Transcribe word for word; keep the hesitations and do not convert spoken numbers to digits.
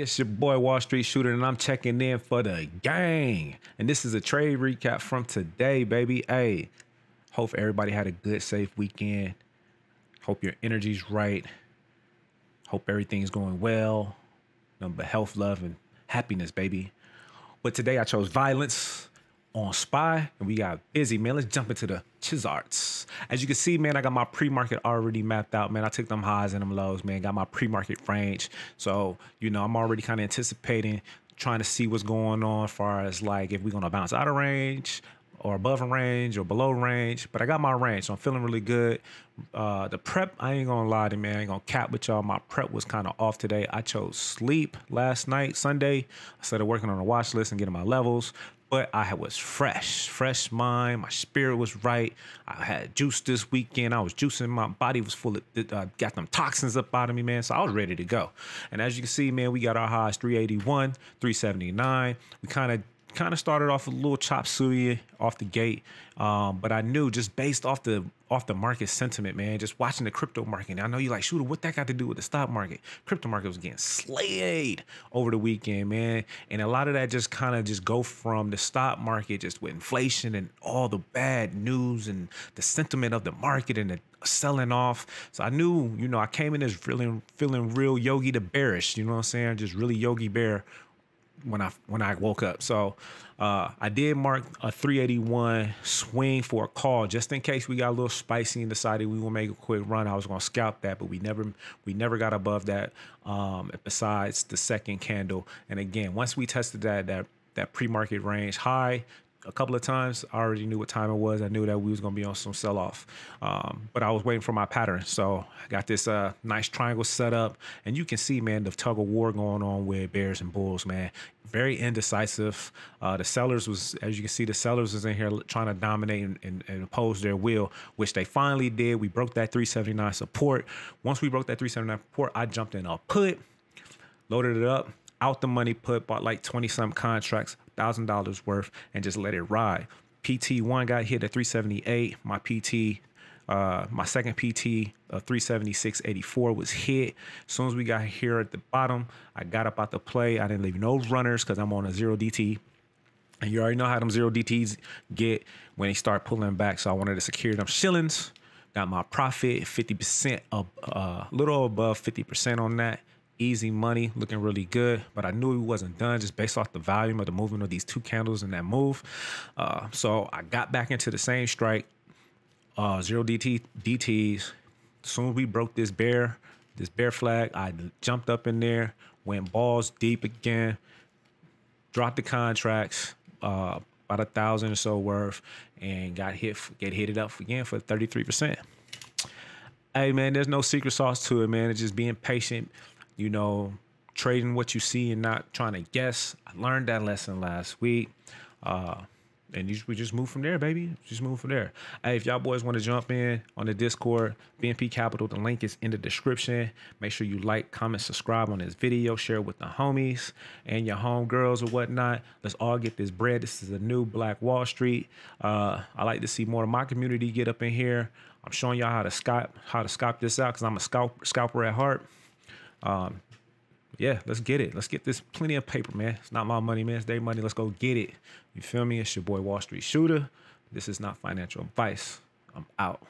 everybody, it's your boy Wall Street Shooter, and I'm checking in for the gang. And this is a trade recap from today, baby. Hey, hope everybody had a good, safe weekend. Hope your energy's right. Hope everything's going well. Nothing but health, love, and happiness, baby. But today I chose violence on Spy, and we got busy, man. Let's jump into the Chizzarts. As you can see, man, I got my pre-market already mapped out, man. I took them highs and them lows, man. Got my pre-market range. So, you know, I'm already kind of anticipating, trying to see what's going on as far as, like, if we're going to bounce out of range or above a range or below range. But I got my range, so I'm feeling really good. Uh, the prep, I ain't going to lie to you, man. I ain't going to cap with y'all. My prep was kind of off today. I chose sleep last night, Sunday. I started working on a watch list and getting my levels. But I was fresh, fresh mind. My spirit was right. I had juice this weekend. I was juicing. My body was full of, uh, got them toxins up out of me, man. So I was ready to go. And as you can see, man, we got our highs three eighty-one, three seventy-nine. We kind of kind of started off a little chop suey off the gate. Um, but I knew just based off the off the market sentiment, man, just watching the crypto market. I know you're like, Shooter, what that got to do with the stock market? Crypto market was getting slayed over the weekend, man. And a lot of that just kind of just go from the stock market, just with inflation and all the bad news and the sentiment of the market and the selling off. So I knew, you know, I came in as feeling, feeling real Yogi the bearish, you know what I'm saying? Just really Yogi Bear when I when I woke up. So uh, I did mark a three eighty-one swing for a call just in case we got a little spicy and decided we will make a quick run. I was gonna scalp that, but we never we never got above that um, besides the second candle. And again, once we tested that that that pre-market range high a couple of times, I already knew what time it was. I knew that we was gonna be on some sell-off, um, but I was waiting for my pattern. So I got this uh, nice triangle set up, and you can see, man, the tug of war going on with bears and bulls, man. Very indecisive. Uh, the sellers was, as you can see, the sellers was in here trying to dominate and, and, and oppose their will, which they finally did. We broke that three seventy-nine support. Once we broke that three seventy-nine support, I jumped in a put, loaded it up, out the money put, bought like twenty some contracts, one thousand dollars worth, and just let it ride. P T one got hit at three seventy-eight. My P T, uh, my second P T of three seventy-six eighty-four was hit. As soon as we got here at the bottom, I got up out the play. I didn't leave no runners because I'm on a zero D T. And you already know how them zero D Ts get when they start pulling back. So I wanted to secure them shillings. Got my profit fifty percent up, a uh, little above fifty percent on that. Easy money, looking really good, but I knew it wasn't done just based off the volume of the movement of these two candles and that move. Uh, so I got back into the same strike, uh, zero D T, D Ts. As soon as we broke this bear, this bear flag, I jumped up in there, went balls deep again, dropped the contracts, uh, about a thousand or so worth, and got hit, get hit it up again for thirty-three percent. Hey man, there's no secret sauce to it, man. It's just being patient. You know, trading what you see and not trying to guess. I learned that lesson last week. Uh, and you, we just move from there, baby. Just move from there. Hey, if y'all boys want to jump in on the Discord, B N P Capital, the link is in the description. Make sure you like, comment, subscribe on this video, share with the homies and your homegirls or whatnot. Let's all get this bread. This is a new Black Wall Street. Uh, I like to see more of my community get up in here. I'm showing y'all how to scalp, how to scalp this out because I'm a scalp, scalper at heart. Um, yeah, let's get it. Let's get this plenty of paper, man. It's not my money, man. It's their money. Let's go get it. You feel me? It's your boy Wall Street Shooter. This is not financial advice. I'm out.